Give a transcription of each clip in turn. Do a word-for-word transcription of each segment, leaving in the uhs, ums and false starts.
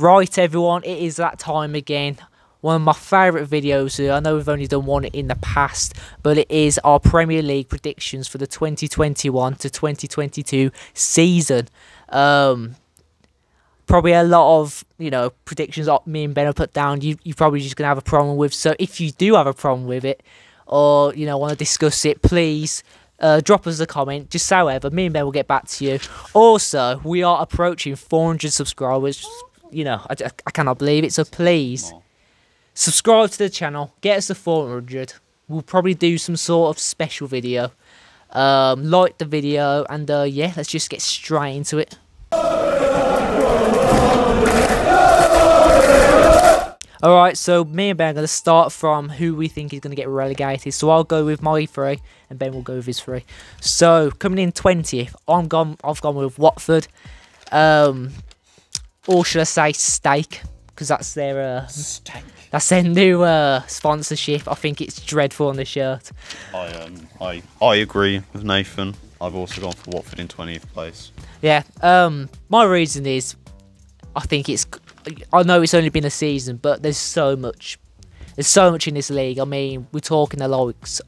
Right, everyone, it is that time again. One of my favourite videos. I know we've only done one in the past, but it is our Premier League predictions for the twenty twenty-one to twenty twenty-two season. Um, probably a lot of, you know, predictions that me and Ben have put down, you, you're probably just going to have a problem with. So if you do have a problem with it or, you know, want to discuss it, please uh, drop us a comment. Just however, me and Ben will get back to you. Also, we are approaching four hundred subscribers. You know, I, I cannot believe it. So please... subscribe to the channel, get us to four hundred, we'll probably do some sort of special video, um, like the video, and uh, yeah, let's just get straight into it. Alright, so me and Ben are going to start from who we think is going to get relegated, so I'll go with my three, and Ben will go with his three. So, coming in twentieth, I'm gone, I've gone with Watford, um, or should I say Steak, because that's their... Uh, Steak. That's their new uh, sponsorship. I think it's dreadful on the shirt. I um, I I agree with Nathan. I've also gone for Watford in twentieth place. Yeah. Um. My reason is, I think it's. I know it's only been a season, but there's so much. There's so much in this league. I mean, we're talking the likes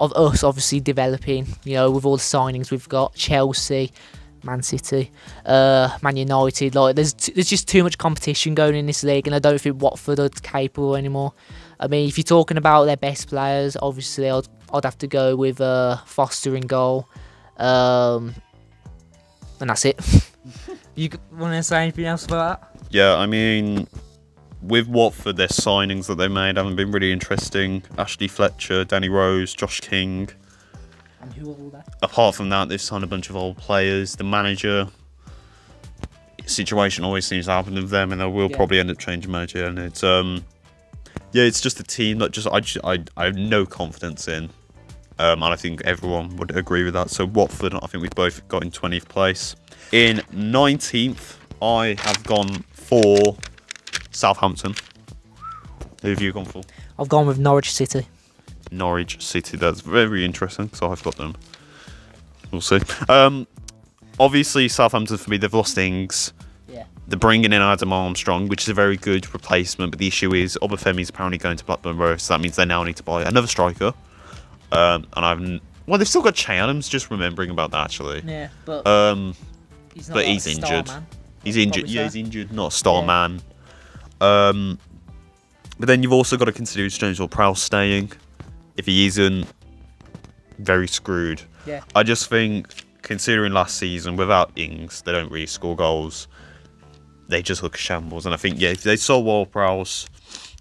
of us obviously developing. You know, with all the signings we've got, Chelsea, Man City, uh, Man United. Like, there's t there's just too much competition going in this league, and I don't think Watford are capable anymore. I mean, if you're talking about their best players, obviously I'd I'd have to go with uh, Foster in goal, um, and that's it. You want to say anything else about that? Yeah, I mean, with Watford, their signings that they made haven't been really interesting. Ashley Fletcher, Danny Rose, Josh King. And who are all that? Apart from that, they've signed a bunch of old players. The manager situation always seems to happen with them, and they will yeah. probably end up changing manager. And it's um, yeah, it's just a team that just I just, I I have no confidence in, um, and I think everyone would agree with that. So Watford, I think we both got in twentieth place. In nineteenth, I have gone for Southampton. Who have you gone for? I've gone with Norwich City. Norwich City, that's very interesting, so I've got them. We'll see. Um, obviously, Southampton, for me, they've lost Ings. Yeah. They're bringing in Adam Armstrong, which is a very good replacement, but the issue is Obafemi's apparently going to Blackburn Rovers, so that means they now need to buy another striker. Um, and I've... Well, they've still got Che Adams, just remembering about that, actually. Yeah, but... Um, he's not but like he's, injured. he's injured. He's injured. Yeah, he's injured, not a star yeah. man. Um, but then you've also got to consider James Ward-Prowse staying. If he isn't, very screwed. Yeah. I just think, considering last season, without Ings, they don't really score goals. They just look shambles. And I think, yeah, if they saw Ward-Prowse,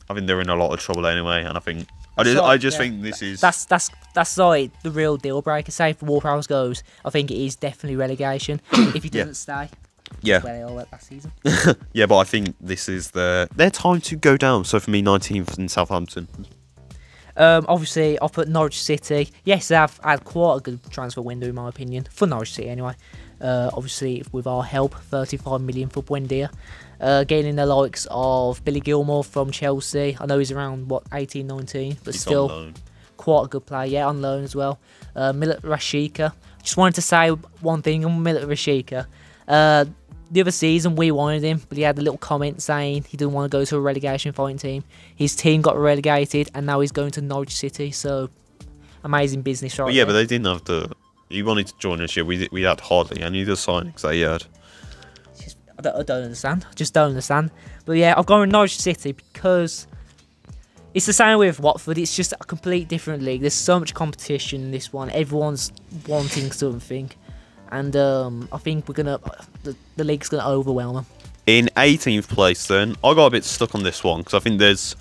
I think they're in a lot of trouble anyway. And I think, I just, I just yeah. think this is... That's that's that's like the real deal breaker. Say if Ward-Prowse goes, I think it is definitely relegation. If he doesn't yeah. stay, yeah. where they all went last season. Yeah, but I think this is their, their time to go down. So for me, nineteenth in Southampton. Um, obviously, I'll put Norwich City. Yes, they have had quite a good transfer window, in my opinion, for Norwich City anyway. Uh, obviously, with our help, thirty-five million pounds for Buendia. Uh, gaining the likes of Billy Gilmour from Chelsea. I know he's around, what, eighteen, nineteen, but he's still quite a good player. Yeah, on loan as well. Uh, Milot Rashica. Just wanted to say one thing on Milot Rashica. Uh, The other season, we wanted him, but he had a little comment saying he didn't want to go to a relegation fighting team. His team got relegated, and now he's going to Norwich City. So, amazing business, right? But yeah, there. But they didn't have to. He wanted to join us. Yeah, we we had hardly any of the signings they had. Just, I, don't, I don't understand. I just don't understand. But yeah, I've gone with Norwich City because it's the same with Watford. It's just a complete different league. There's so much competition in this one. Everyone's wanting something. And um, I think we're gonna the, the league's gonna overwhelm them. In eighteenth place, then I got a bit stuck on this one because I think there's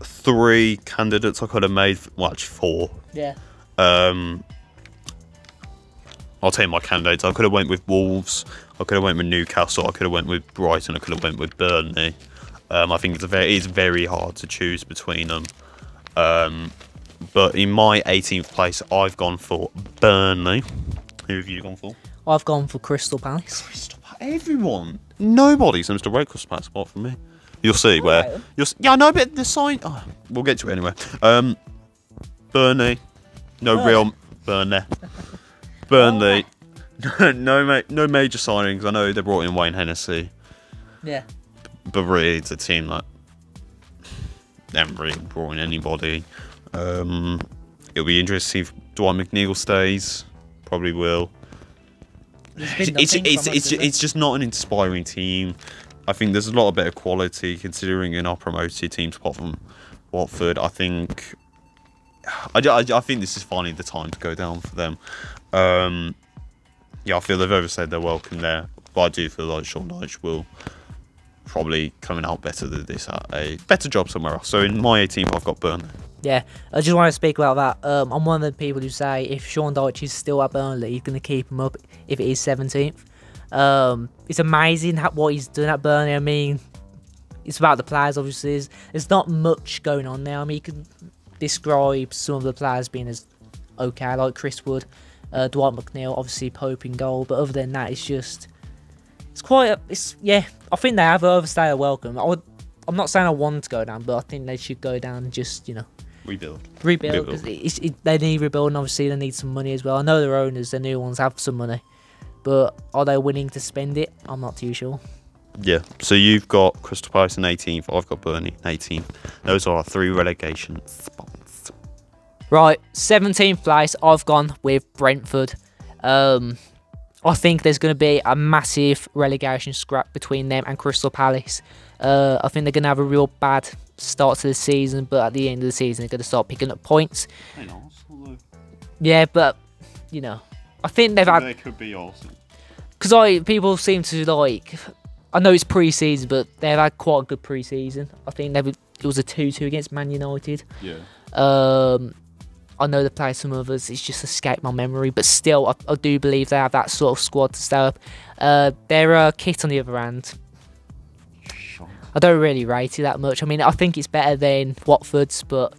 three candidates I could have made. Well, actually four. Yeah. Um, I'll tell you my candidates. I could have went with Wolves. I could have went with Newcastle. I could have went with Brighton. I could have went with Burnley. Um, I think it's a very it's very hard to choose between them. Um, but in my eighteenth place, I've gone for Burnley. Who have you gone for? I've gone for Crystal Palace. Crystal Palace. Everyone. Nobody seems to rate Crystal Palace apart from me. You'll see oh, where. You'll see, yeah, I know, but the sign. Oh, we'll get to it anyway. Um, Burnley. No Burn. real Burnley. Burnley. Oh, no, no, no major signings. I know they brought in Wayne Hennessy. Yeah. But really, it's a team that haven't really brought in anybody. Um, it'll be interesting to see if Dwight McNeil stays. Probably will. It's, it's, it's, it's just not an inspiring team. I think there's a lot of better quality considering in our promoted teams apart from Watford. I think I, I, I think this is finally the time to go down for them. Um, yeah, I feel they've overstayed their welcome there, but I do feel like Sean Dyche will probably coming out better than this at a better job somewhere else. So in my A team, I've got Burnley. Yeah, I just want to speak about that. Um, I'm one of the people who say if Sean Dyche is still at Burnley, he's going to keep him up if it is seventeenth. Um, it's amazing how, what he's doing at Burnley. I mean, it's about the players, obviously. There's, there's not much going on there. I mean, you can describe some of the players being as okay, like Chris Wood, uh, Dwight McNeil, obviously Pope in goal. But other than that, it's just... It's quite... A, it's Yeah, I think they have overstayed a welcome. I would, I'm not saying I want to go down, but I think they should go down and just, you know... Rebuild. Rebuild. Rebuild. It's, it, they need rebuilding, obviously. They need some money as well. I know their owners, their new ones, have some money. But are they willing to spend it? I'm not too sure. Yeah. So you've got Crystal Palace in eighteenth. I've got Burnley in eighteenth. Those are our three relegation spots. Right. seventeenth place, I've gone with Brentford. Um... I think there's going to be a massive relegation scrap between them and Crystal Palace. Uh, I think they're going to have a real bad start to the season, but at the end of the season, they're going to start picking up points. And Arsenal, yeah, but, you know, I think they've I think had... They could be Arsenal. Because I people seem to, like... I know it's pre-season, but they've had quite a good pre-season. I think they were, it was a two two against Man United. Yeah. Um... I know they play some others, it's just escaped my memory, but still, I, I do believe they have that sort of squad to stay up. Uh, their uh, kit on the other hand, I don't really rate it that much. I mean, I think it's better than Watford's, but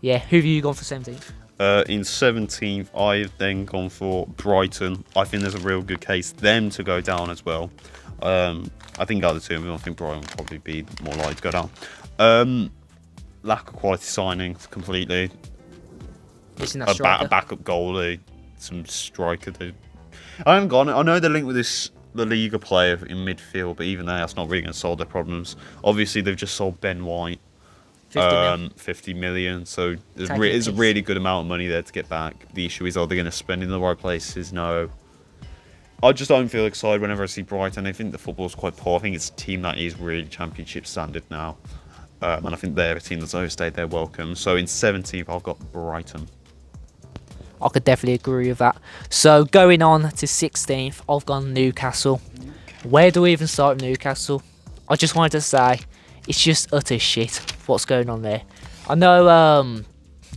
yeah, who have you gone for seventeenth? Uh, in seventeenth, I've then gone for Brighton. I think there's a real good case them to go down as well. Um, I think the other two, I think Brighton will probably be more likely to go down. Um, lack of quality signings completely. A, ba a backup goalie, some striker. Dude. I haven't gone. I know they're linked with this the Liga player in midfield, but even there, that's not really going to solve their problems. Obviously, they've just sold Ben White, fifty, um, mil. fifty million. So there's re it's a really good amount of money there to get back. The issue is, are they going to spend in the right places? No. I just don't feel excited whenever I see Brighton. I think the football's quite poor. I think it's a team that is really championship standard now, um, and I think they're a team that's overstayed their welcome. So in seventeenth, I've got Brighton. I could definitely agree with that. So going on to sixteenth, I've gone Newcastle. Where do we even start with Newcastle? I just wanted to say, it's just utter shit what's going on there. I know, um,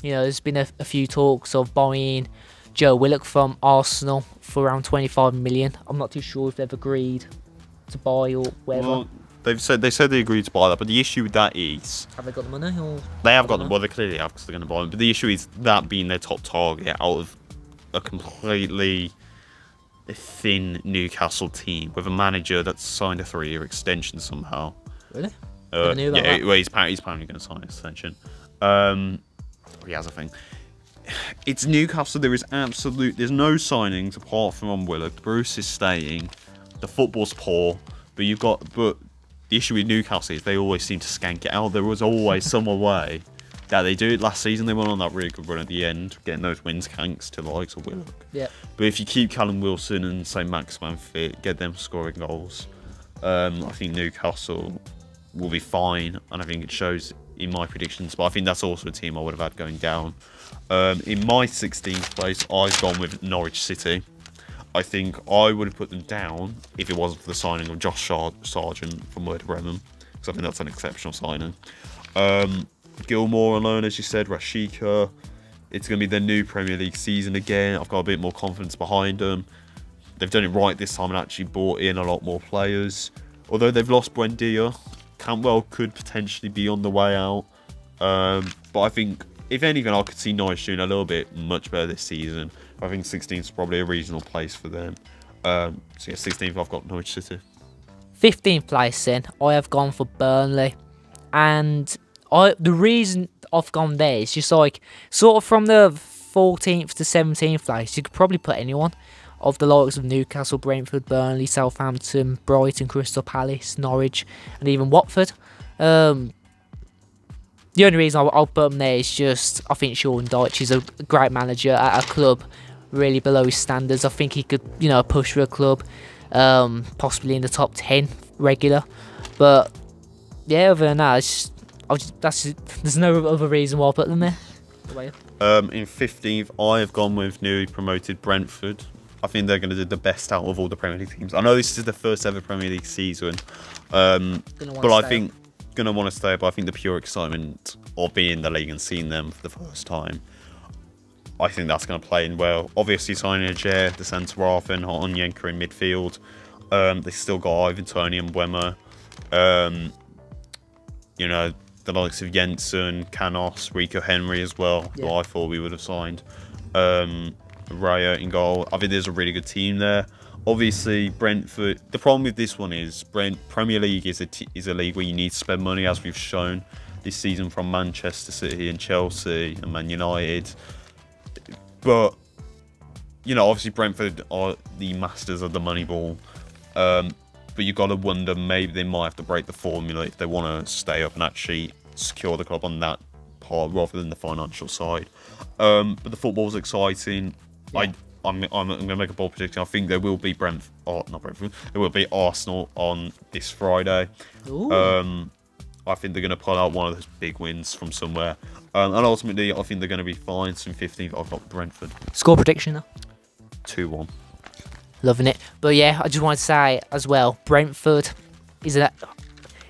you know, there's been a, a few talks of buying Joe Willock from Arsenal for around twenty-five million. I'm not too sure if they've agreed to buy or whatever. Well, they've said they said they agreed to buy that, but the issue with that is, have they got the money? Or they have got the money. They clearly have because they're going to buy them. But the issue is that being their top target out of a completely thin Newcastle team with a manager that's signed a three-year extension somehow. Really? Uh, yeah, that. Well, he's apparently, he's apparently going to sign an extension. Um, he has a thing. It's Newcastle. There is absolute. There's no signings apart from on Willock. Bruce is staying. The football's poor, but you've got but. The issue with Newcastle is they always seem to skank it out. There was always some way that they do it. Last season, they went on that really good run at the end, getting those wins thanks to the likes of Willock. Yeah. But if you keep Callum Wilson and, say, Maximan fit, get them scoring goals, um, I think Newcastle will be fine. And I think it shows in my predictions. But I think that's also a team I would have had going down. Um, in my sixteenth place, I've gone with Norwich City. I think I would have put them down if it wasn't for the signing of Josh Sargent from Werder Bremen, because I think that's an exceptional signing. Um, Gilmour alone, as you said, Rashica. It's going to be their new Premier League season again. I've got a bit more confidence behind them. They've done it right this time and actually brought in a lot more players. Although they've lost Buendia, Cantwell could potentially be on the way out. Um, but I think, if anything, I could see Norwich doing a little bit much better this season. I think sixteenth is probably a reasonable place for them. Um, so, yeah, sixteenth, I've got Norwich City. fifteenth place, then, I have gone for Burnley. And I the reason I've gone there is just like, sort of from the fourteenth to seventeenth place, you could probably put anyone. of the likes of Newcastle, Brentford, Burnley, Southampton, Brighton, Crystal Palace, Norwich, and even Watford. Um, the only reason I'll, I'll put him there is just I think Sean Dyche is a great manager at a club really below his standards. I think he could, you know, push for a club, um, possibly in the top ten regular. But yeah, other than that, it's just, I'll just, that's just, there's no other reason why I put them there. Um, in fifteenth, I have gone with newly promoted Brentford. I think they're going to do the best out of all the Premier League teams. I know this is the first ever Premier League season, um, but I think going to want to stay up. I think the pure excitement of being in the league and seeing them for the first time, I think that's going to play in well. Obviously, signing Ajer, De Santaraf, and Onyanka in midfield. Um, they still got Ivan Toney and Wemmer. Um, you know, the likes of Jensen, Canos, Rico Henry as well, yeah, who I thought we would have signed. Um, Raya in goal. I think there's a really good team there. Obviously, Brentford. The problem with this one is Brent, Premier League is a t is a league where you need to spend money, as we've shown this season from Manchester City and Chelsea and Man United. But you know, obviously Brentford are the masters of the money ball. Um, but you've got to wonder, maybe they might have to break the formula if they want to stay up and actually secure the club on that part rather than the financial side. Um, but the football's exciting. Yeah. I, I'm, I'm, I'm going to make a bold prediction. I think there will be Brentford, oh, not Brentford, there will be Arsenal on this Friday. Um, I think they're going to pull out one of those big wins from somewhere. Um, and ultimately, I think they're going to be fine. So in fifteenth, I've got Brentford. Score prediction though? two one. Loving it. But yeah, I just want to say as well, Brentford is a,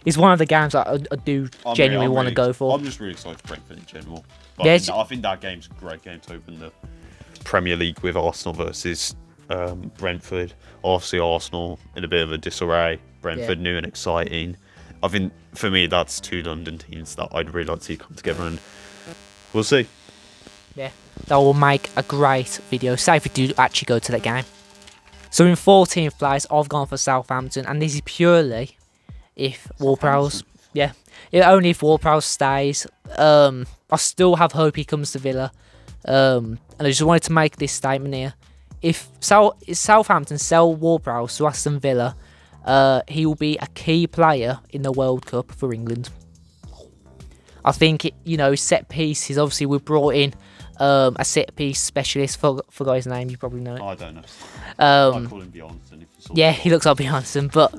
is one of the games that I, I do I'm genuinely really, want really, to go for. I'm just really excited for Brentford in general. But yeah, I, think, I think that game's a great game to open the Premier League with, Arsenal versus um, Brentford. Obviously, Arsenal in a bit of a disarray. Brentford, yeah, new and exciting. I think for me, that's two London teams that I'd really like to see come together, and we'll see. Yeah, that will make a great video. Say if we do actually go to that game. So in fourteenth place, I've gone for Southampton, and this is purely if Ward-Prowse, yeah, only if Ward-Prowse stays. Um, I still have hope he comes to Villa, um, and I just wanted to make this statement here: if South if Southampton sell Ward-Prowse to Aston Villa, uh, he will be a key player in the World Cup for England. I think it, you know, set pieces. Obviously, we brought in Um, a set piece specialist. For forgot his name. You probably know it. I don't know. Um, I call him Bjornsson. Yeah, he looks like Bjornsson. But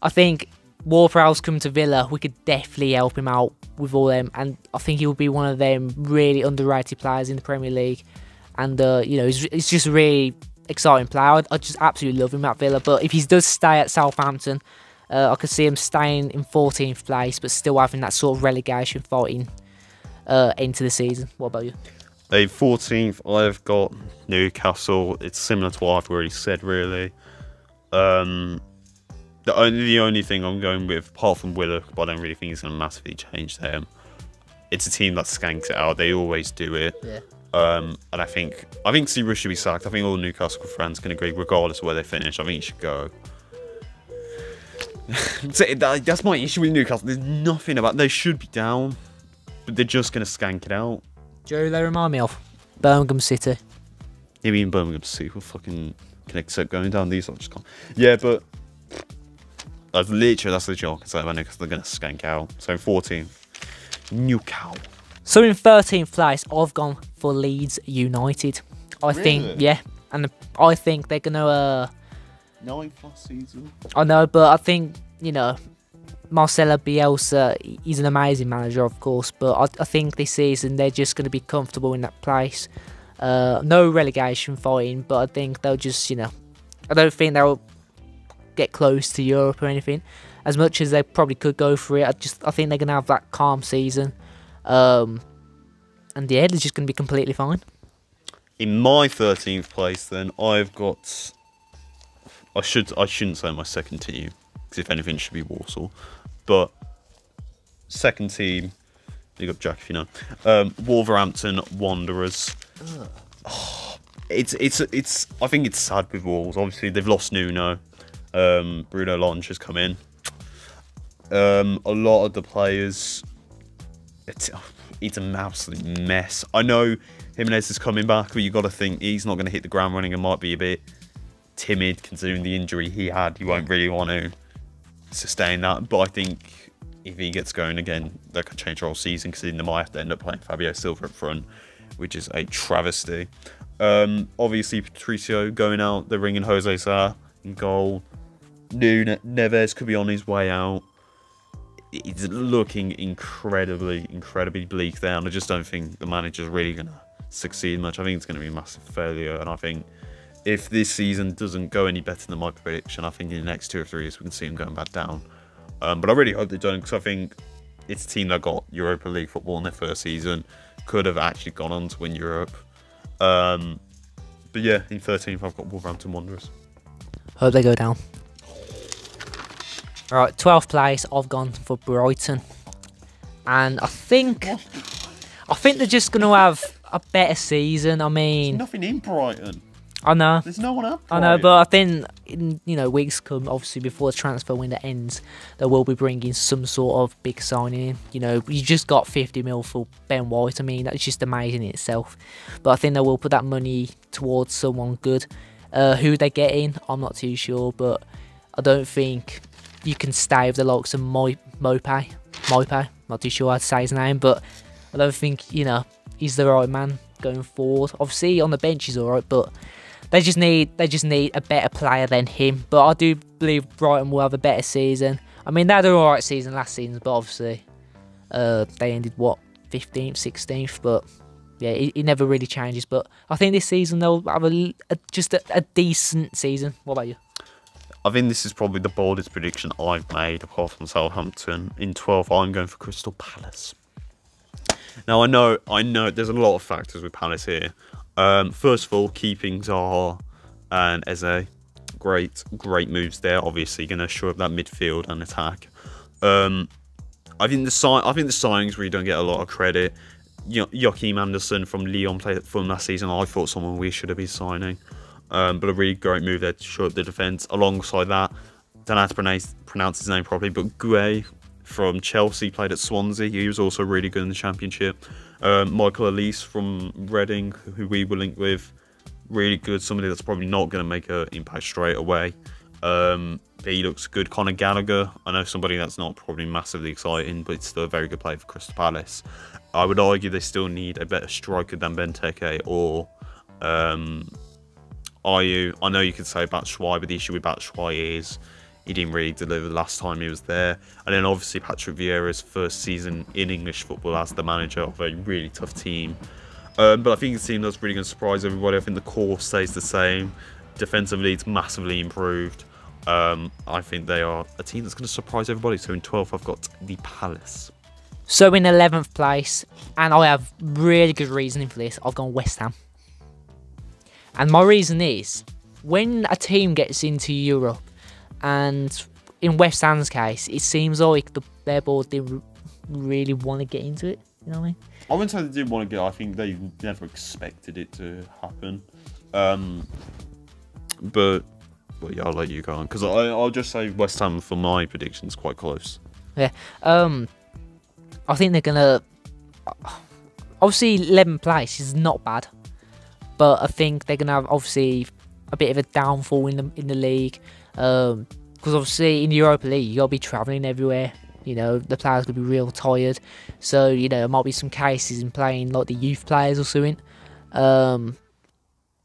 I think Ward-Prowse come to Villa, we could definitely help him out with all them, and I think he will be one of them really underrated players in the Premier League. And uh, you know, he's, he's just a really exciting player. I, I just absolutely love him at Villa. But if he does stay at Southampton, uh, I could see him staying in fourteenth place, but still having that sort of relegation fighting uh, into the season. What about you? A fourteenth, I've got Newcastle. It's similar to what I've already said, really. Um, the only the only thing I'm going with, apart from Willock, but I don't really think it's going to massively change them. It's a team that skanks it out. They always do it. Yeah. Um, and I think I think Seabrook should be sacked. I think all Newcastle fans can agree, regardless of where they finish. I think he should go. That's my issue with Newcastle. There's nothing about. They should be down, but they're just going to skank it out. Joe, they remind me of Birmingham City. You mean Birmingham City? We'll fucking can accept going down these. I just can't. Yeah, but that's literally that's the joke. It's like I know because they're gonna skank out. So in fourteenth, Newcastle. So in thirteenth place, I've gone for Leeds United. I really? think yeah, and I think they're gonna. Uh, Nine plus season. I know, but I think you know. Marcelo Bielsa, he's an amazing manager, of course, but I, I think this season they're just going to be comfortable in that place. Uh, no relegation fighting, but I think they'll just, you know, I don't think they'll get close to Europe or anything. As much as they probably could go for it, I just I think they're going to have that calm season. Um, and yeah, they're just going to be completely fine. In my thirteenth place, then, I've got... I, should, I shouldn't say my second team, because if anything, it should be Walsall. But second team, you got Jack if you know. Um, Wolverhampton Wanderers. Oh, it's it's it's. I think it's sad with Wolves. Obviously, they've lost Nuno. Um, Bruno Lange has come in. Um, a lot of the players. It's it's an absolute mess. I know Jimenez is coming back, but you got to think he's not going to hit the ground running and might be a bit timid considering the injury he had. He won't really want to sustain that. But I think if he gets going again, that could change the whole season, because they might have to end up playing Fabio Silva up front, which is a travesty. Um, obviously, Patricio going out. They're ringing Jose Sarr in goal. Nuno Neves could be on his way out. It's looking incredibly, incredibly bleak there, and I just don't think the manager's really going to succeed much. I think it's going to be a massive failure, and I think if this season doesn't go any better than my prediction, I think in the next two or three years we can see him going back down. Um, but I really hope they don't, because I think it's a team that got Europa League football in their first season, could have actually gone on to win Europe. Um, but yeah, in thirteenth I've got Wolverhampton Wanderers. Hope they go down. Alright, twelfth place, I've gone for Brighton. And I think I think they're just gonna have a better season. I mean, there's nothing in Brighton. I know. There's no one up. I know, but I think in, you know, weeks come, obviously before the transfer window ends, they will be bringing some sort of big signing in. You know, you just got fifty mil for Ben White. I mean, that's just amazing in itself. But I think they will put that money towards someone good. Uh, who they get in, I'm not too sure, but I don't think you can stay with the likes of Mo Mopay. Mopay, not too sure how to say his name, but I don't think, you know, he's the right man going forward. Obviously, on the bench he's all right, but they just need they just need a better player than him. But I do believe Brighton will have a better season. I mean, they had an all right season last season, but obviously uh, they ended, what, fifteenth, sixteenth, but yeah, it, it never really changes. But I think this season they'll have a, a, just a, a decent season. What about you? I think this is probably the boldest prediction I've made, apart from Southampton. In twelfth, I'm going for Crystal Palace. Now, I know, I know there's a lot of factors with Palace here. Um, first of all, keeping Zaha and Eze. Great, great moves there. Obviously, going to shore up that midfield and attack. Um, I think the si I think the signings really don't get a lot of credit. You know, Joachim Andersen from Lyon played from last season. I thought someone we should have been signing. Um, but a really great move there to shore up the defence. Alongside that, don't know how to pronounce, pronounce his name properly, but Gueye from Chelsea played at Swansea. He was also really good in the Championship. Um, Michael Olise from Reading, who we were linked with, really good. Somebody that's probably not going to make an impact straight away. Um, but he looks good. Conor Gallagher, I know somebody that's not probably massively exciting, but it's still a very good player for Crystal Palace. I would argue they still need a better striker than Benteke or... Um, Are you? I know you could say about Schwai, but the issue with about Schwai is he didn't really deliver the last time he was there. And then obviously Patrick Vieira's first season in English football as the manager of a really tough team. Um, but I think the team that's really going to surprise everybody. I think the core stays the same. Defensively, it's massively improved. Um, I think they are a team that's going to surprise everybody. So in twelfth, I've got the Palace. So in eleventh place, and I have really good reasoning for this, I've gone West Ham. And my reason is, when a team gets into Europe, and in West Ham's case, it seems like the, their board didn't really want to get into it. You know what I mean? I wouldn't say they didn't want to get. I think they never expected it to happen. Um, but well, yeah, I'll let you go on, because I'll just say West Ham for my predictions quite close. Yeah, um, I think they're gonna. Obviously, eleventh place is not bad. But I think they're going to have, obviously, a bit of a downfall in the in the league. Because, um, obviously, in the Europa League, you've got to be travelling everywhere. You know, the players could be real tired. So, you know, there might be some cases in playing, like, the youth players or something. Um,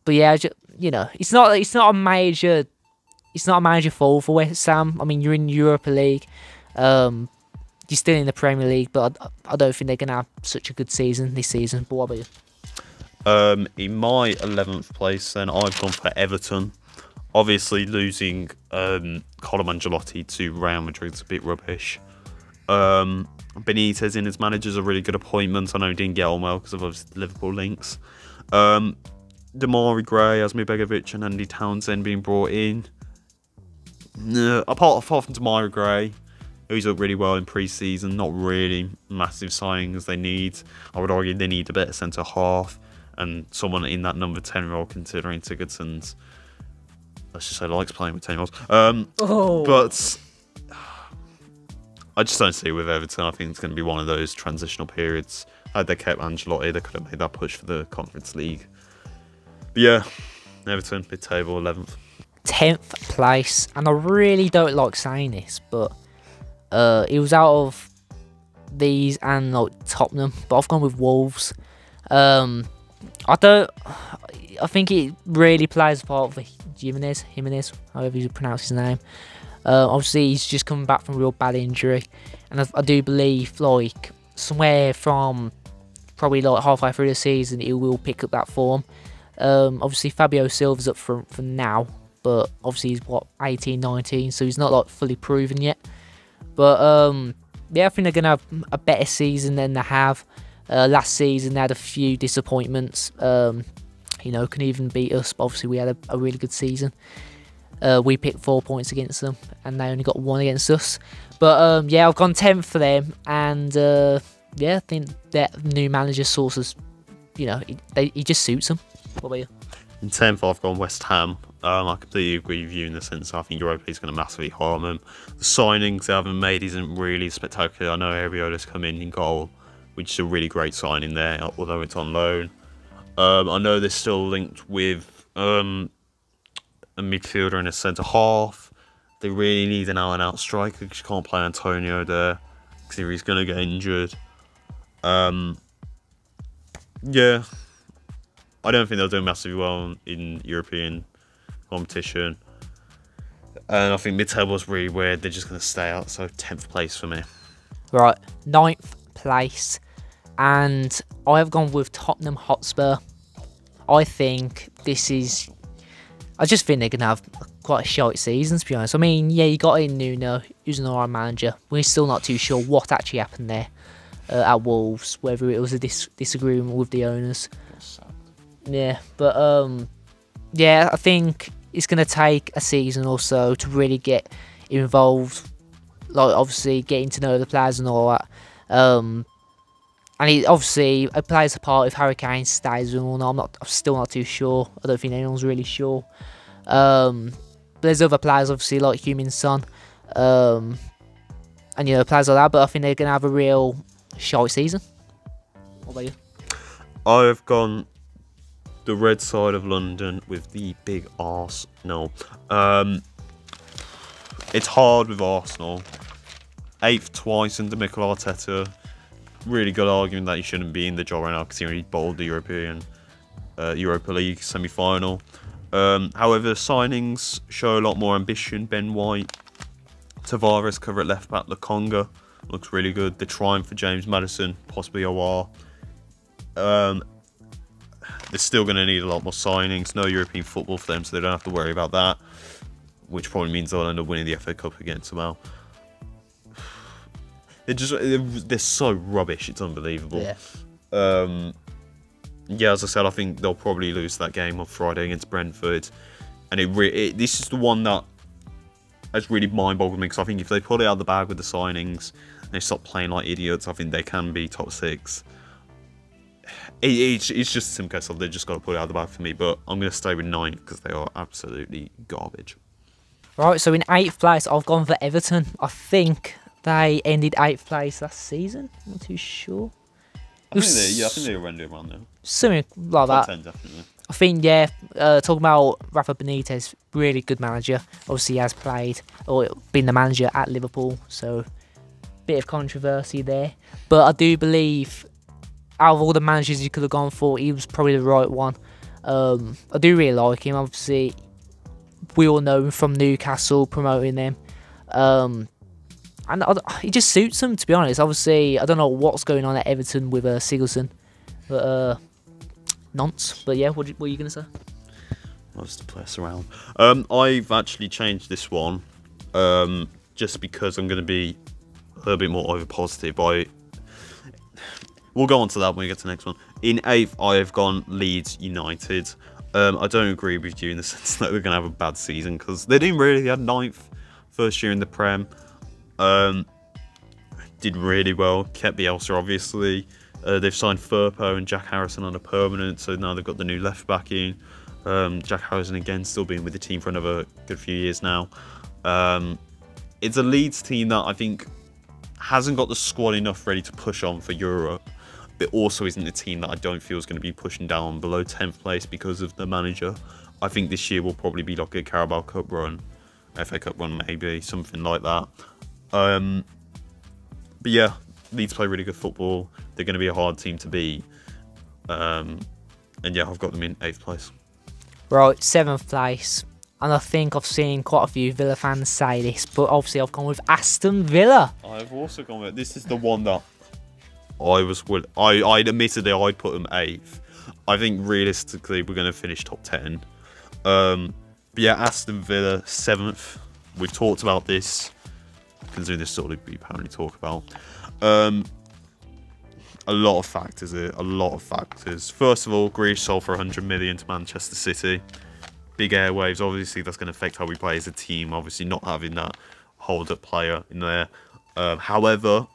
but, yeah, just, you know, it's not it's not a major... It's not a major fall for West Ham. I mean, you're in the Europa League. Um, you're still in the Premier League. But I, I don't think they're going to have such a good season this season. But what about you? Um, in my eleventh place, then I've gone for Everton. Obviously, losing um, Carlo Ancelotti to Real Madrid's a bit rubbish. Um, Benitez in his manager's a really good appointment. I know he didn't get on well because of obviously Liverpool links. Um, Damari Gray, Asmir Begovic, and Andy Townsend being brought in. Uh, apart, apart from Damari Gray, who's up really well in pre-season, not really massive signings they need. I would argue they need a better centre half. And someone in that number ten role, considering Sigurdsson's, let's just say, likes playing with ten year olds. Um, oh. But I just don't see it with Everton. I think it's going to be one of those transitional periods. Had they kept Ancelotti, they could have made that push for the Conference League. But yeah, Everton, mid table, eleventh. tenth place, and I really don't like saying this, but uh, he was out of these and like Tottenham, but I've gone with Wolves. Um, I don't. I think it really plays a part for Jimenez, Jimenez, however you pronounce his name. Uh, obviously, he's just coming back from a real bad injury, and I, I do believe, like, somewhere from probably like halfway through the season, he will pick up that form. Um, obviously, Fabio Silva's up front for now, but obviously he's what eighteen, nineteen, so he's not like fully proven yet. But um, yeah, I think they're gonna have a better season than they have. Uh, last season they had a few disappointments. Um, you know, couldn't even beat us, but obviously we had a, a really good season. Uh, we picked four points against them, and they only got one against us. But um, yeah, I've gone tenth for them, and uh, yeah, I think that new manager sources, you know, he, they, he just suits them. What about you? In tenth, I've gone West Ham. Um, I completely agree with you in the sense I think Europa is going to massively harm him. The signings they haven't made isn't really spectacular. I know Ariola's come in in goal, which is a really great signing there, although it's on loan. Um, I know they're still linked with um, a midfielder and a centre-half. They really need an out-and-out striker because you can't play Antonio there because he's going to get injured. Um, yeah. I don't think they'll do massively well in European competition. And I think mid-table's really weird. They're just going to stay out. So tenth place for me. Right, ninth place. And I have gone with Tottenham Hotspur. I think this is... I just think they're going to have quite a short season, to be honest. I mean, yeah, you got in Nuno, who's an all-right manager. We're still not too sure what actually happened there uh, at Wolves, whether it was a dis disagreement with the owners. Yeah, but um, yeah, I think it's going to take a season or so to really get involved, like obviously getting to know the players and all that. Um, and it obviously it plays a part if Harry Kane stays and all. I'm not, I'm still not too sure. I don't think anyone's really sure. Um, but there's other players obviously like Heung-min Son, um, and you know players like that. But I think they're going to have a real short season. What about you? I've gone the red side of London with the big Arsenal. Um, it's hard with Arsenal. Eighth twice under Mikel Arteta. Really good argument that he shouldn't be in the job right now because he already bowled the European uh, Europa League semi-final. Um, however, signings show a lot more ambition. Ben White, Tavares cover at left back. Lokonga looks really good. They're trying for James Maddison, possibly O R. Um, They're still going to need a lot more signings. No European football for them, so they don't have to worry about that, which probably means they'll end up winning the F A Cup again somehow. They're just they're so rubbish. It's unbelievable. Yeah. Um, yeah, as I said, I think they'll probably lose that game on Friday against Brentford, and it, re it this is the one that has really mind-boggled me because I think if they pull it out of the bag with the signings and they stop playing like idiots, I think they can be top six. It, it's, it's just a simple case of they've just got to put it out of the bag for me, but I'm going to stay with ninth because they are absolutely garbage. Right, so in eighth place, I've gone for Everton. I think they ended eighth place last season. I'm not too sure. I think they, yeah, I think they were rendering around there. Something like that. ten, definitely. I think, yeah, uh, talking about Rafa Benitez, really good manager. Obviously, he has played or been the manager at Liverpool, so bit of controversy there. But I do believe... out of all the managers you could have gone for, he was probably the right one. Um, I do really like him. Obviously, we all know him from Newcastle, promoting them. Um, and he just suits them, to be honest. Obviously, I don't know what's going on at Everton with uh, Sigurdsson. But, uh, nonce. But, yeah, what, what are you going to say? I was to play us around. Um, I've actually changed this one um, just because I'm going to be a little bit more over-positive by... We'll go on to that when we get to the next one. In eighth, I have gone Leeds United. Um, I don't agree with you in the sense that they're going to have a bad season because they didn't really. They had ninth first year in the Prem. Um, did really well. Kept Bielsa, obviously. Uh, they've signed Firpo and Jack Harrison on a permanent, so now they've got the new left back in. Um, Jack Harrison, again, still being with the team for another good few years now. Um, it's a Leeds team that I think hasn't got the squad enough ready to push on for Europe. It also isn't a team that I don't feel is going to be pushing down below tenth place because of the manager. I think this year will probably be like a Carabao Cup run, F A Cup run maybe, something like that. Um, but yeah, Leeds play really good football. They're going to be a hard team to beat. Um, and yeah, I've got them in eighth place. Right, seventh place. And I think I've seen quite a few Villa fans say this, but obviously I've gone with Aston Villa. I've also gone with, this is the one that I was, with, I, I admittedly I'd put them eighth. I think realistically we're going to finish top ten. Um, but yeah, Aston Villa, seventh. We've talked about this, considering this sort of we apparently talk about. Um, a lot of factors here, a lot of factors. First of all, Grealish sold for one hundred million to Manchester City. Big airwaves, obviously that's going to affect how we play as a team, obviously not having that hold-up player in there. Um, however,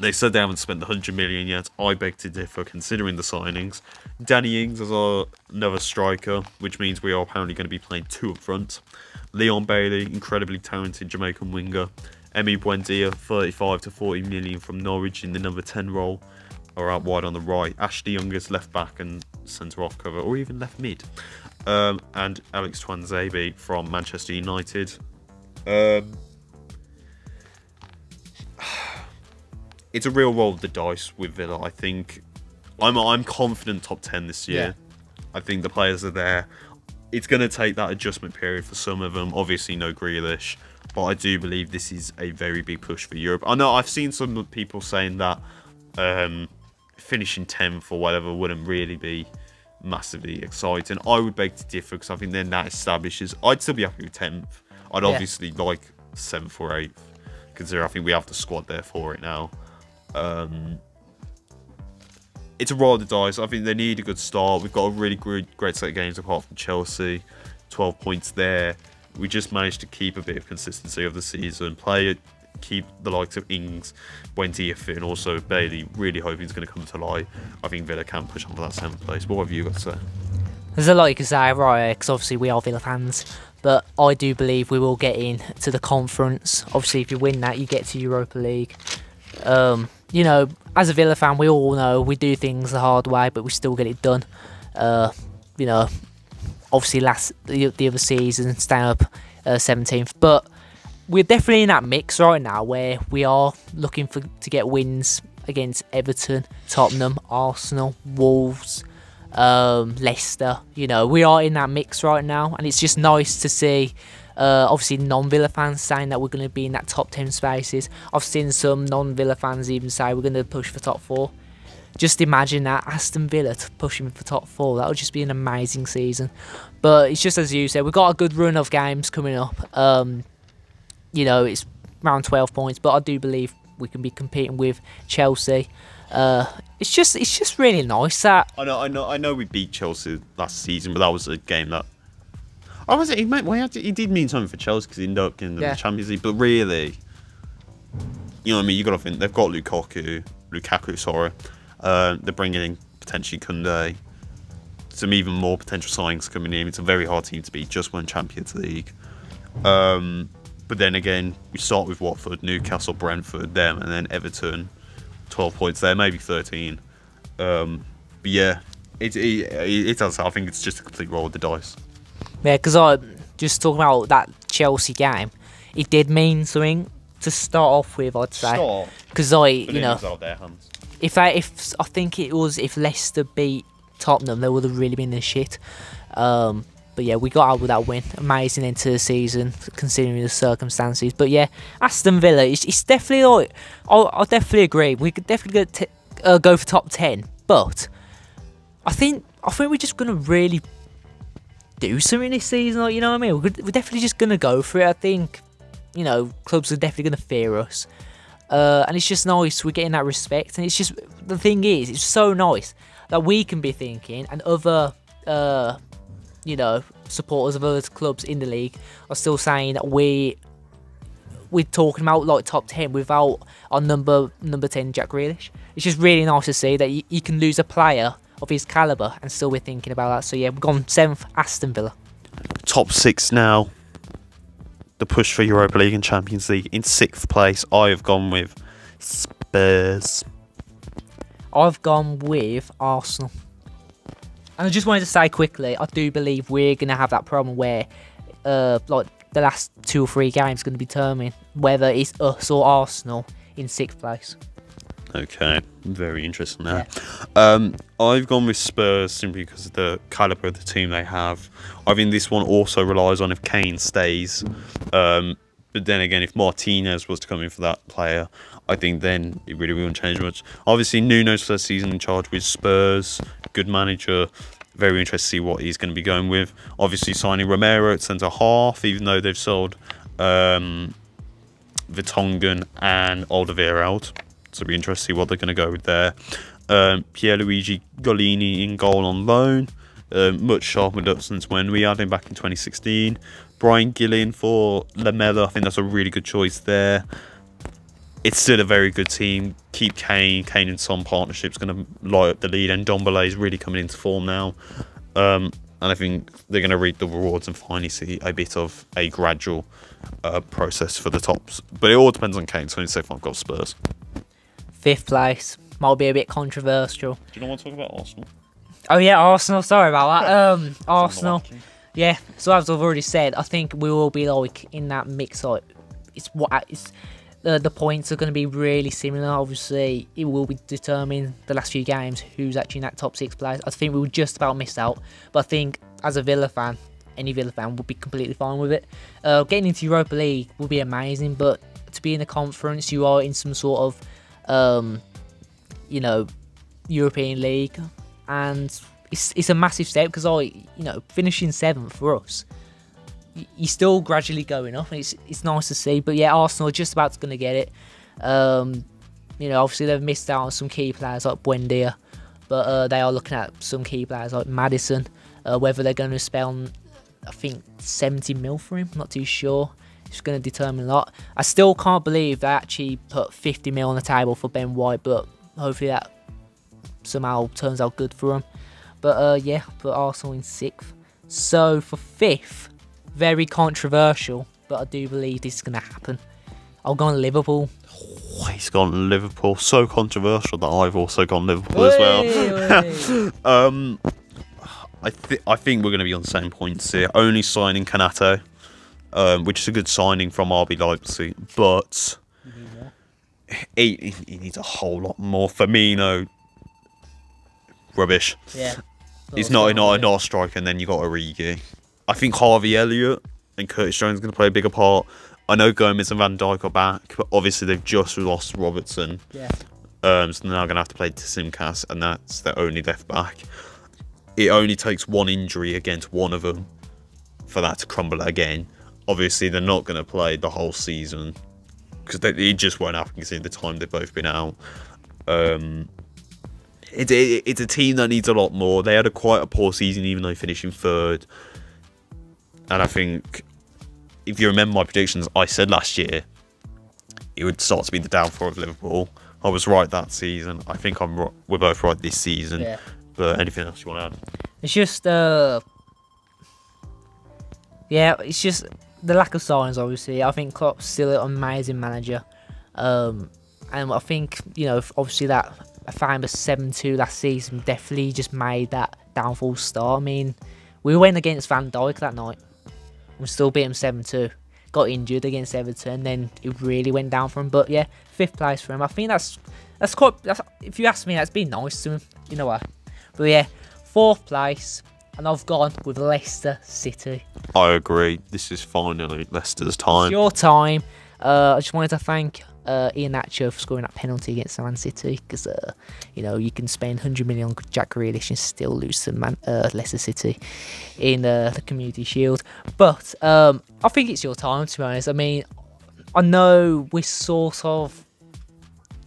they said they haven't spent the one hundred million yet. I beg to differ, considering the signings. Danny Ings is our another striker, which means we are apparently going to be playing two up front. Leon Bailey, incredibly talented Jamaican winger. Emi Buendia, thirty-five to forty million from Norwich in the number ten role, or out wide on the right. Ashley Young is left back and centre-off cover, or even left mid. Um, and Alex Twanzebe from Manchester United. Um, it's a real roll of the dice with Villa. I think I'm I'm confident top ten this year. Yeah. I think the players are there. It's going to take that adjustment period for some of them. Obviously, no Grealish, but I do believe this is a very big push for Europe. I know I've seen some people saying that um, finishing tenth or whatever wouldn't really be massively exciting. I would beg to differ, because I think then that establishes, I'd still be happy with tenth. I'd yeah. obviously like seventh or eighth, considering I think we have the squad there for it now. Um, it's a roll of the dice. I think they need a good start. We've got a really great, great set of games apart from Chelsea. twelve points there. We just managed to keep a bit of consistency of the season. Play, keep the likes of Ings, Buendia fit, and also Bailey. Really hoping it's going to come to light. I think Villa can push on for that seventh place. What have you got to say? There's a lot you can say, right? Because obviously we are Villa fans, but I do believe we will get in to the conference. Obviously, if you win that, you get to Europa League. Um, you know, as a Villa fan, we all know we do things the hard way, but we still get it done. Uh, you know, obviously last the, the other season, staying up uh, seventeenth, but we're definitely in that mix right now where we are looking for to get wins against Everton, Tottenham, Arsenal, Wolves, um, Leicester. You know, we are in that mix right now, and it's just nice to see uh, obviously non-Villa fans saying that we're going to be in that top ten spaces. I've seen some non-Villa fans even say we're going to push for top four. Just imagine that, Aston Villa to push him for top four. That would just be an amazing season. But it's just as you said, we've got a good run of games coming up. Um, you know, it's around twelve points, but I do believe we can be competing with Chelsea. Uh, it's just, it's just really nice that I know, I know, I know we beat Chelsea last season, but that was a game that I was. He might, well, he did mean something for Chelsea because he ended up in the yeah. Champions League. But really, you know what I mean? You got to think they've got Lukaku, Lukaku, sorry. Uh, they're bringing in potentially Koundé, some even more potential signings coming in. It's a very hard team to beat. Just won Champions League, um, but then again, we start with Watford, Newcastle, Brentford, them, and then Everton. Twelve points there, maybe thirteen. Um, but yeah, it it, it does. I think it's just a complete roll of the dice. Yeah, because I just talking about that Chelsea game, it did mean something to start off with. I'd say because I, you know, out their hands. If I, if I think it was if Leicester beat Tottenham, they would have really been in shit. Um, but yeah, we got out with that win. Amazing into the season, considering the circumstances. But yeah, Aston Villa, it's, it's definitely like, I'll, I'll definitely agree. We could definitely go, uh, go for top ten. But I think I think we're just going to really do something this season. Like, you know what I mean? We're, we're definitely just going to go for it. I think, you know, clubs are definitely going to fear us. Uh, and it's just nice, we're getting that respect, and it's just, the thing is, it's so nice that we can be thinking, and other, uh, you know, supporters of other clubs in the league are still saying that we, we're talking about, like, top ten without our number number ten, Jack Grealish. It's just really nice to see that you, you can lose a player of his calibre, and still we're thinking about that. So yeah, we've gone seventh, Aston Villa. Top six now. The push for Europa League and Champions League. In sixth place, I have gone with Spurs. I've gone with Arsenal. And I just wanted to say quickly, I do believe we're going to have that problem where uh, like the last two or three games going to determine whether it's us or Arsenal in sixth place. Okay, very interesting there. Yeah. Um, I've gone with Spurs simply because of the calibre of the team they have. I think this one also relies on if Kane stays. Um, but then again, if Martinez was to come in for that player, I think then it really wouldn't change much. Obviously, Nuno's first season in charge with Spurs, good manager. Very interested to see what he's going to be going with. Obviously, signing Romero at centre-half, even though they've sold um, Vertonghen and Alderweireld out. So it'll be interesting to see what they're going to go with there. Um, Pierluigi Golini in goal on loan. Um, much sharpened up since when we had him back in twenty sixteen. Brian Gillen for Lamela. I think that's a really good choice there. It's still a very good team. Keep Kane. Kane and Son partnership's going to light up the lead. And Ndombele is really coming into form now. Um, and I think they're going to reap the rewards and finally see a bit of a gradual uh, process for the tops. But it all depends on Kane. So I'm going to say five goals Spurs. Fifth place. Might be a bit controversial. Do you not want to talk about Arsenal? Oh, yeah, Arsenal. Sorry about that. Um, Arsenal. Yeah, so as I've already said, I think we will be like in that mix. Like, it's what it's, uh, the points are going to be really similar. Obviously, it will be determined the last few games who's actually in that top six place. I think we will just about miss out. But I think as a Villa fan, any Villa fan would be completely fine with it. Uh, getting into Europa League will be amazing. But to be in the conference, you are in some sort of... Um, you know, European League, and it's it's a massive step because I, you know, finishing seventh for us, you're still gradually going up, and it's it's nice to see. But yeah, Arsenal are just about going to get it. Um, you know, obviously they've missed out on some key players like Buendia, but uh, they are looking at some key players like Maddison. Uh, whether they're going to spend, I think seventy mil for him, I'm not too sure. It's going to determine a lot. I still can't believe they actually put fifty mil on the table for Ben White, but hopefully that somehow turns out good for him. But uh, yeah, put Arsenal in sixth. So for fifth, very controversial, but I do believe this is going to happen. I'll go on Liverpool. Oh, he's gone Liverpool. So controversial that I've also gone Liverpool as well. um, I, th I think we're going to be on the same points here. Only signing Kanato. Um, which is a good signing from R B Leipzig, but he, he, he needs a whole lot more. Firmino, rubbish. Yeah, he's not not not a striker. And then you got Origi. I think Harvey Elliott and Curtis Jones are going to play a bigger part. I know Gomez and Van Dijk are back, but obviously they've just lost Robertson. Yeah. Um, so they're now going to have to play Tsimikas, and that's their only left back. It only takes one injury against one of them for that to crumble again. Obviously, they're not going to play the whole season because it just won't happen considering the time they've both been out. Um, it, it, it's a team that needs a lot more. They had a quite a poor season, even though finishing third. And I think, if you remember my predictions, I said last year it would start to be the downfall of Liverpool. I was right that season. I think I'm right. We're both right this season. Yeah. But anything else you want to add? It's just, uh, yeah, it's just... the lack of signs, obviously. I think Klopp's still an amazing manager. Um, and I think, you know, obviously that famous seven two last season definitely just made that downfall start. I mean, we went against Van Dijk that night. We still beat him seven two. Got injured against Everton, and then it really went down for him. But yeah, fifth place for him. I think that's, that's quite, that's, if you ask me, that's been nice to him. You know what? But yeah, fourth place. And I've gone with Leicester City. I agree. This is finally Leicester's time. It's your time. Uh, I just wanted to thank uh, Ian Nacho for scoring that penalty against Man City. Because, uh, you know, you can spend one hundred million on Jack Grealish and still lose to Man uh, Leicester City in uh, the Community Shield. But um, I think it's your time, to be honest. I mean, I know we're sort of,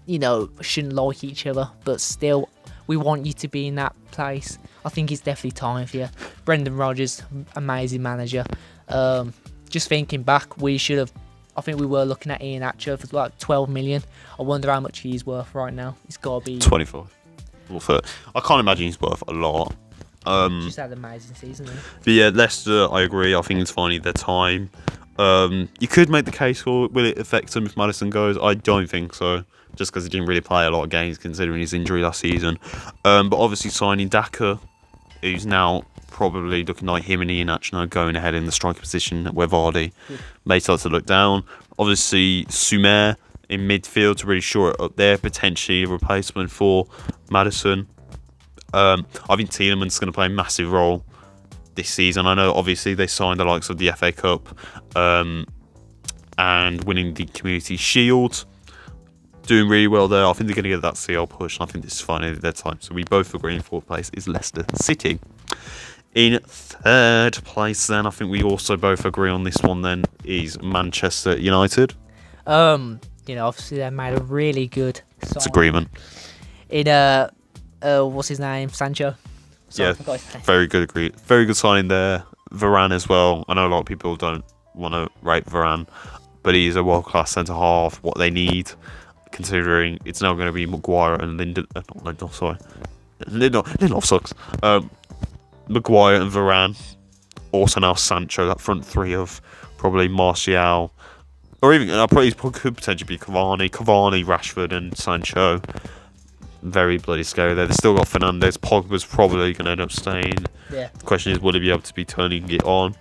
you know, shouldn't like each other. But still, we want you to be in that place. I think it's definitely time for you. Brendan Rodgers, amazing manager. Um, just thinking back, we should have... I think we were looking at Ian Atcher for like twelve million. I wonder how much he's worth right now. He's got to be... twenty-five. Well, for, I can't imagine he's worth a lot. Um, just had an amazing season. Then. But yeah, Leicester, I agree. I think it's finally their time. Um, you could make the case for, will it affect him if Maddison goes? I don't think so, just because he didn't really play a lot of games considering his injury last season. Um, but obviously signing Daka who's now probably looking like Himini and Achno going ahead in the striker position where Vardy yeah. may start to look down. Obviously, Soumaire in midfield to really shore it up there, potentially a replacement for Maddison. Um, I think Tielemans is going to play a massive role this season. I know, obviously, they signed the likes of the F A Cup um, and winning the Community Shield. Doing really well there. I think they're going to get that C L push, and I think this is finally their time. So we both agree in fourth place is Leicester City. In third place, then, I think we also both agree on this one, then, is Manchester United. Um, you know, obviously they made a really good sign agreement in uh, uh, what's his name, Sancho. Sorry, yeah, I forgot his name. Very good agree, very good signing there. Varane as well. I know a lot of people don't want to rate Varane, but he's a world class centre half. What they need. Considering it's now going to be Maguire and Lindelof, uh, not Lindelof, sorry, Lindelof, Lindelof sucks. Um, Maguire and Varane, also now Sancho, that front three of probably Martial, or even I uh, probably could potentially be Cavani, Cavani, Rashford, and Sancho. Very bloody scary there. They've still got Fernandes. Pogba's probably going to end up staying. Yeah. The question is, will he be able to be turning it on?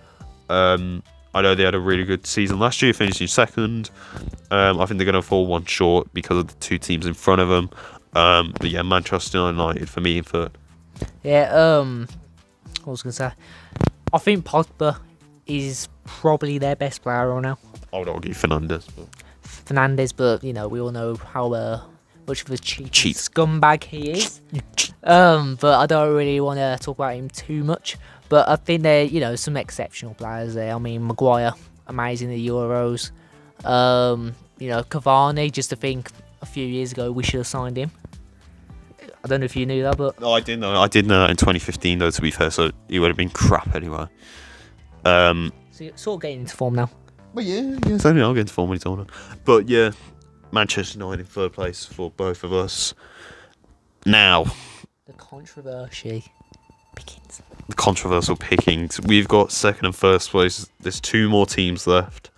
Um, I know they had a really good season last year, finishing second. Um, I think they're going to fall one short because of the two teams in front of them. Um, but yeah, Manchester United for me in third. Yeah, um, I was going to say, I think Pogba is probably their best player right now. I would argue Fernandes. But... Fernandes, but you know, we all know how uh, much of a cheat, cheat. scumbag he is. Um, but I don't really want to talk about him too much. But I think there, you know, some exceptional players there. I mean, Maguire, amazing the Euros. Um, you know, Cavani, just to think a few years ago we should have signed him. I don't know if you knew that, but... No, I didn't know. I did know that in twenty fifteen, though, to be fair, so he would have been crap anyway. Um, so you're sort of getting into form now. Well, yeah, yeah. So, yeah, I'll get into form when he's on. But, yeah, Manchester United in third place for both of us. Now... The controversy... Pickings. The controversial pickings. We've got second and first place. There's two more teams left.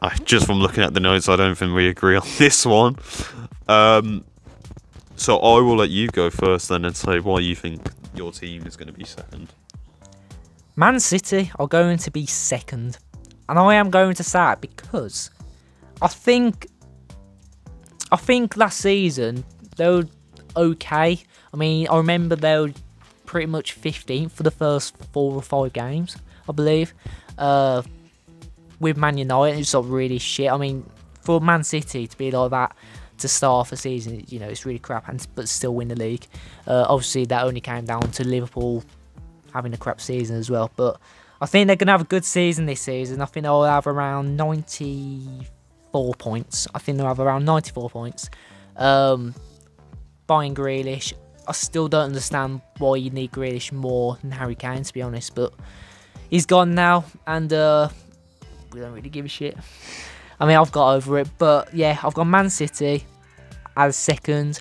I just from looking at the notes, I don't think we agree on this one. Um, so I will let you go first then and say why you think your team is going to be second. Man City are going to be second, and I am going to say it because I think I think last season they were okay. I mean, I remember they were pretty much fifteenth for the first four or five games, I believe. Uh, with Man United, it's not really shit. I mean, for Man City to be like that to start off the season, you know, it's really crap, and but still win the league. Uh, obviously, that only came down to Liverpool having a crap season as well. But I think they're going to have a good season this season. I think they'll have around ninety-four points. I think they'll have around ninety-four points. Um, buying Grealish. I still don't understand why you need Grealish more than Harry Kane, to be honest, but he's gone now, and uh, we don't really give a shit. I mean, I've got over it, but yeah, I've got Man City as second.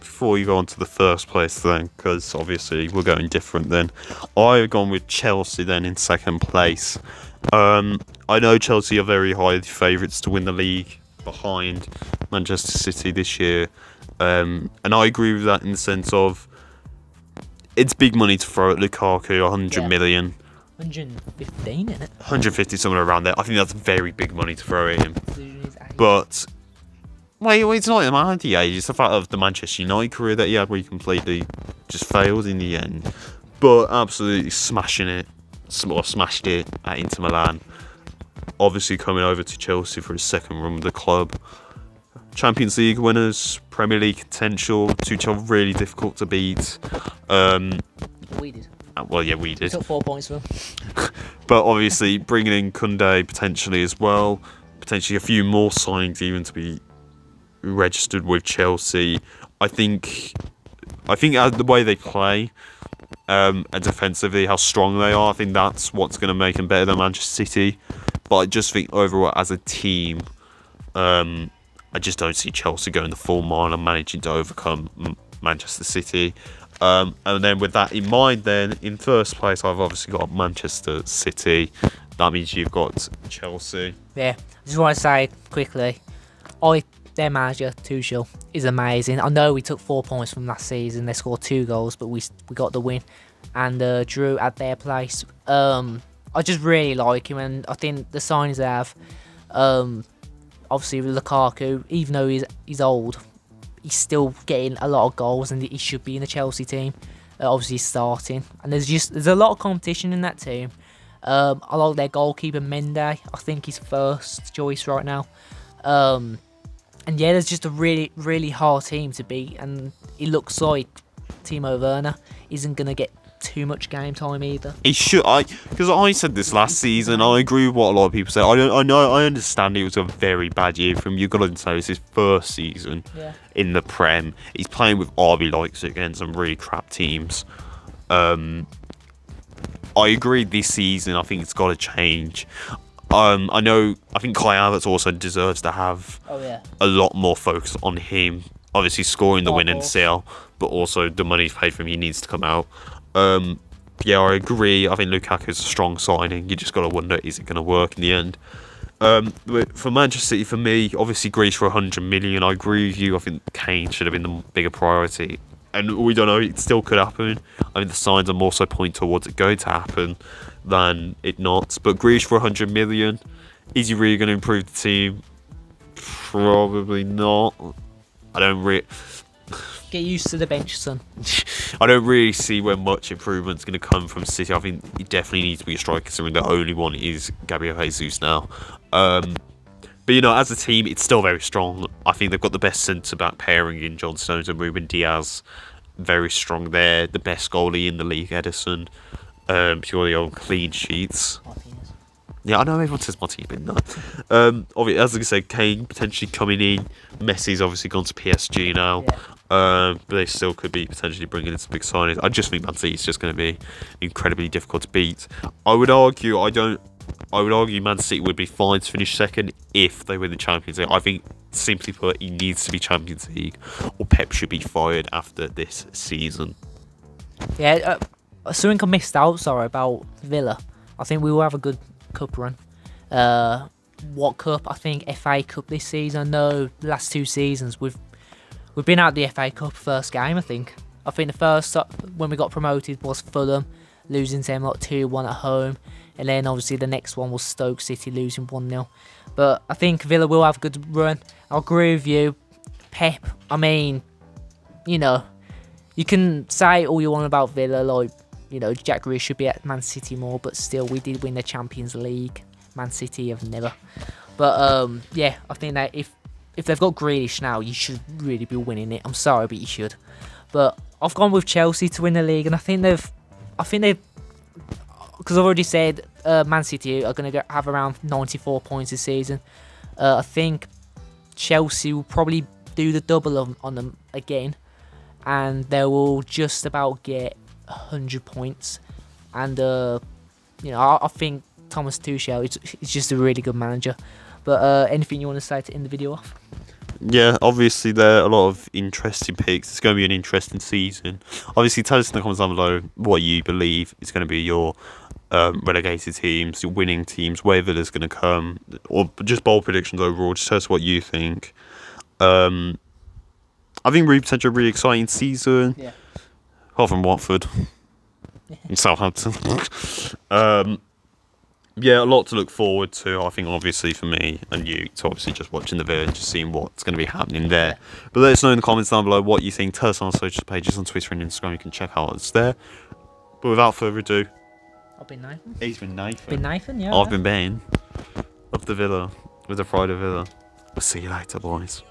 Before you go on to the first place then, because obviously we're going different then, I've gone with Chelsea then in second place. Um, I know Chelsea are very high favourites to win the league behind Manchester City this year. Um, and I agree with that in the sense of it's big money to throw at Lukaku, one hundred yeah. million. one hundred fifteen, isn't it? one hundred fifty, somewhere around there. I think that's very big money to throw at him. But, wait, well, it's not the amount of the age, it's the fact of the Manchester United career that he had where he completely just failed in the end. But absolutely smashing it, or smashed it at Inter Milan. Obviously coming over to Chelsea for his second run with the club. Champions League winners, Premier League potential, Tuchel really difficult to beat. Um, we did. Well, yeah, we did. Took four points from him. But obviously, bringing in Koundé potentially as well, potentially a few more signings even to be registered with Chelsea. I think, I think the way they play um, and defensively, how strong they are, I think that's what's going to make them better than Manchester City. But I just think overall, as a team. Um, I just don't see Chelsea going the full mile and managing to overcome M- Manchester City. Um, and then with that in mind, then, in first place, I've obviously got Manchester City. That means you've got Chelsea. Yeah, I just want to say quickly, I Their manager, Tuchel, is amazing. I know we took four points from last season. They scored two goals, but we we got the win and uh, drew at their place. Um, I just really like him, and I think the signings they have, um, obviously with Lukaku, even though he's he's old, he's still getting a lot of goals, and he should be in the Chelsea team. Uh, obviously, he's starting, and there's just there's a lot of competition in that team. Um, I like their goalkeeper Mende. I think he's first choice right now. Um, and yeah, there's just a really, really hard team to beat. And it looks like Timo Werner isn't gonna get too much game time either. He should, I because I said this last season. I agree with what a lot of people said. I don't, I know, I understand it was a very bad year from you. Gotta say, it's his first season yeah. in the Prem. He's playing with R B Leipzig against some really crap teams. Um. I agree this season, I think it's got to change. Um, I know, I think Kai Havertz also deserves to have oh, yeah. a lot more focus on him. Obviously scoring the oh, win and sale, but also the money he's paid for him, he needs to come out. Um, yeah, I agree. I think Lukaku's a strong signing. You just got to wonder, is it going to work in the end? Um, for Manchester City, for me, obviously Greece for one hundred million. I agree with you. I think Kane should have been the bigger priority. And we don't know, it still could happen. I mean, the signs are more so point towards it going to happen than it not. But Grealish for one hundred million, is he really going to improve the team? Probably not. I don't really... Get used to the bench, son. I don't really see where much improvement's going to come from City. I think he definitely needs to be a striker, considering the only one is Gabriel Jesus now. Um... But, you know, as a team, it's still very strong. I think they've got the best centre-back pairing in John Stones and Ruben Diaz. Very strong there. The best goalie in the league, Ederson. Um, purely on clean sheets. Martinez. Yeah, I know everyone says Martinez, but no. Um, obviously, as I said, Kane potentially coming in. Messi's obviously gone to P S G now. Yeah. Um, but they still could be potentially bringing in some big signings. I just think Man City's just going to be incredibly difficult to beat. I would argue, I don't... I would argue Man City would be fine to finish second if they win the Champions League. I think, simply put, he needs to be Champions League, or Pep should be fired after this season. Yeah, uh, something I missed out, sorry, about Villa. I think we will have a good cup run. Uh, what cup? I think F A Cup this season. No, the last two seasons we've we've been out the F A Cup first game. I think. I think the first when we got promoted was Fulham, losing to them like two one at home. And then obviously the next one was Stoke City losing one nil. But I think Villa will have a good run. I agree with you. Pep, I mean, you know, you can say all you want about Villa. Like, you know, Jack Grealish should be at Man City more. But still, we did win the Champions League. Man City have never. But um, yeah, I think that if, if they've got Grealish now, you should really be winning it. I'm sorry, but you should. But I've gone with Chelsea to win the league. And I think they've... I think they've... Because I've already said uh, Man City are going to have around ninety-four points this season. Uh, I think Chelsea will probably do the double on, on them again. And they will just about get one hundred points. And, uh, you know, I, I think Thomas Tuchel is, is just a really good manager. But uh, anything you want to say to end the video off? Yeah, obviously there are a lot of interesting picks. It's going to be an interesting season. Obviously, tell us in the comments down below what you believe is going to be your... Um, relegated teams, your winning teams, where Villa's going to come, or just bold predictions overall. Just tell us what you think. Um, I think really potential, really exciting season. Yeah. Apart from Watford and Southampton. um, yeah, a lot to look forward to. I think obviously for me and you, it's obviously just watching the video and just seeing what's going to be happening there. Yeah. But let us know in the comments down below what you think. Tell us on our social pages on Twitter and Instagram. You can check out us there. But without further ado. I've been Nathan. He's been Nathan. Been Nathan, yeah. I've yeah. been Ben. Of the Villa. With the Friday Villa. We'll see you later, boys.